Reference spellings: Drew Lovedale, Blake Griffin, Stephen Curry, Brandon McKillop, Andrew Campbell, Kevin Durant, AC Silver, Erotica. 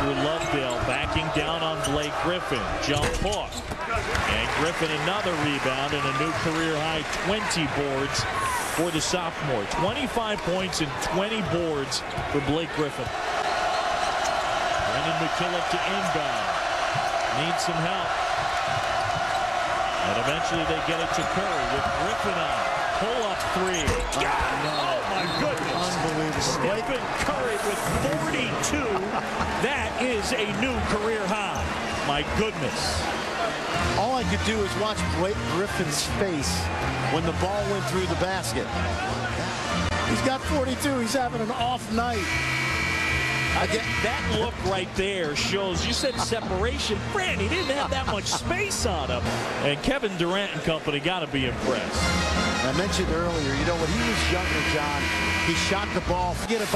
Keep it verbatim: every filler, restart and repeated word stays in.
Drew Lovedale backing down on Blake Griffin. Jump ball. And Griffin another rebound and a new career-high twenty boards for the sophomore. twenty-five points and twenty boards for Blake Griffin. Brandon McKillop to inbound. Needs some help. And eventually they get it to Curry with Griffin on. Pull-up three. Oh, no. Oh, my goodness. Unbelievable. Stephen Curry with forty-two. That is a new career high. My goodness. All I could do is watch Blake Griffin's face when the ball went through the basket. He's got forty-two. He's having an off night. I get that look right there shows, you said separation. Brand, he didn't have that much space on him. And Kevin Durant and company got to be impressed. I mentioned earlier, you know, when he was younger, John, he shot the ball. Forget about